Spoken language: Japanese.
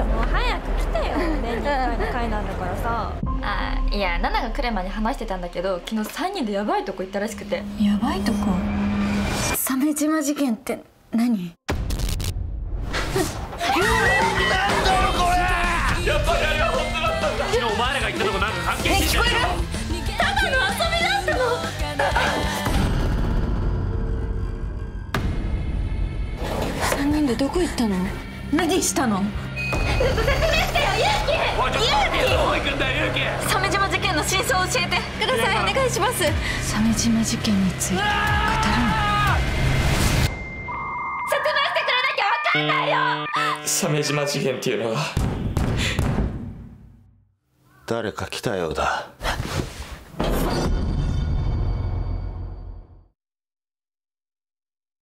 もう早く来てよ、年に1回の回なんだからさ。あ、いや、ナナが来る前に話してたんだけど、昨日3人でやばいとこ行ったらしくて。やばいとこ？鮫島事件って何？やっぱりあれは本当だったんだ。昨日お前らが言ったとこなんか関係してる。聞こえる？ただの遊びだったの。3人でどこ行ったの？何したの？ちょっと説明してよ、ユウキ。どこ行くんだユウキ。鮫島事件の真相を教えてください。お願いします。鮫島事件について語るの？説明してくれなきゃわかんないよ。鮫島事件っていうのは。誰か来たようだ。